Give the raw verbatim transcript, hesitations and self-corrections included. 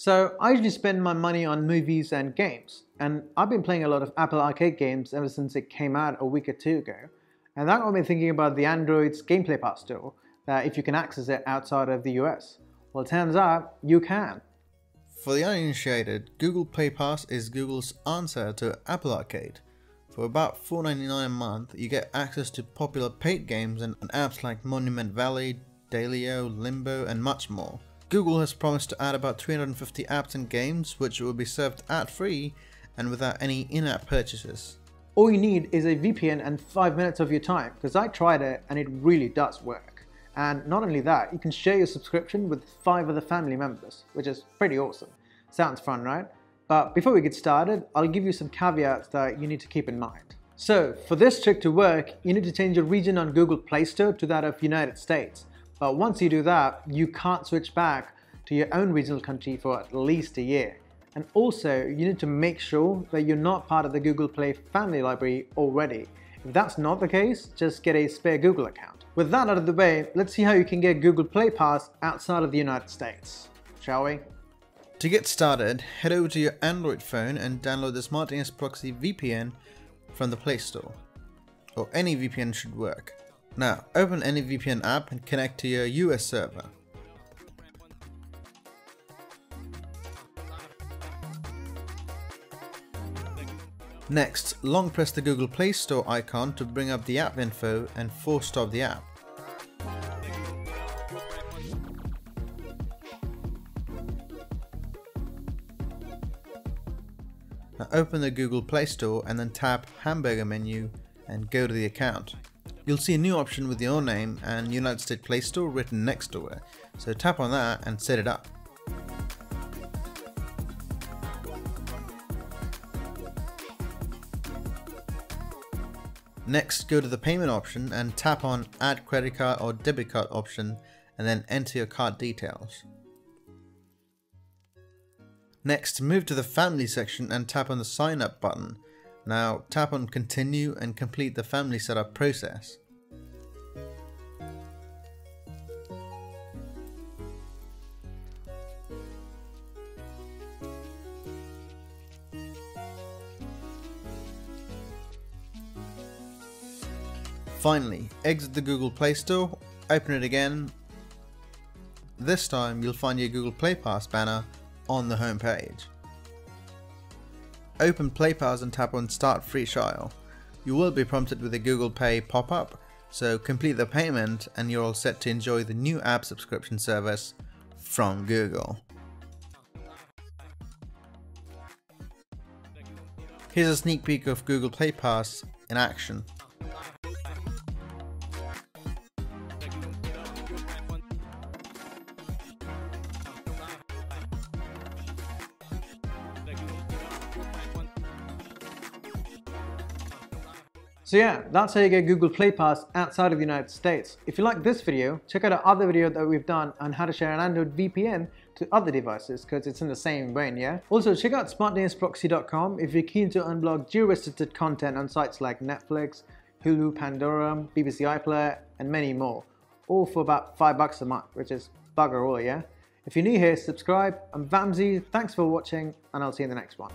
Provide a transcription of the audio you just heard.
So I usually spend my money on movies and games, and I've been playing a lot of Apple Arcade games ever since it came out a week or two ago, and that got me thinking about the Android's Google Play Pass store, that if you can access it outside of the U S. Well, turns out you can. For the uninitiated, Google Play Pass is Google's answer to Apple Arcade. For about four ninety-nine a month, you get access to popular paid games and apps like Monument Valley, Daylio, Limbo, and much more. Google has promised to add about three hundred fifty apps and games, which will be served ad-free and without any in-app purchases. All you need is a V P N and five minutes of your time, because I tried it and it really does work. And not only that, you can share your subscription with five other family members, which is pretty awesome. Sounds fun, right? But before we get started, I'll give you some caveats that you need to keep in mind. So, for this trick to work, you need to change your region on Google Play Store to that of United States. But once you do that, you can't switch back to your own regional country for at least a year. And also, you need to make sure that you're not part of the Google Play family library already. If that's not the case, just get a spare Google account. With that out of the way, let's see how you can get Google Play Pass outside of the United States, shall we? To get started, head over to your Android phone and download the Smart D N S Proxy V P N from the Play Store. Or any V P N should work. Now, open any V P N app and connect to your U S server. Next, long press the Google Play Store icon to bring up the app info and force stop the app. Now open the Google Play Store and then tap hamburger menu and go to the account. You'll see a new option with your name and United States Play Store written next to it, so tap on that and set it up. Next, go to the payment option and tap on Add Credit Card or Debit Card option and then enter your card details. Next, move to the Family section and tap on the Sign Up button. Now tap on Continue and complete the family setup process. Finally, exit the Google Play Store, open it again. This time you'll find your Google Play Pass banner on the home page. Open Play Pass and tap on Start Free Trial. You will be prompted with a Google Pay pop-up, so complete the payment and you're all set to enjoy the new app subscription service from Google. Here's a sneak peek of Google Play Pass in action. So yeah, that's how you get Google Play Pass outside of the United States. If you like this video, check out our other video that we've done on how to share an Android V P N to other devices, because it's in the same vein, yeah? Also, check out smart D N S proxy dot com if you're keen to unblock geo-restricted content on sites like Netflix, Hulu, Pandora, B B C iPlayer, and many more, all for about five bucks a month, which is bugger all, yeah? If you're new here, subscribe. I'm Vamsi, thanks for watching, and I'll see you in the next one.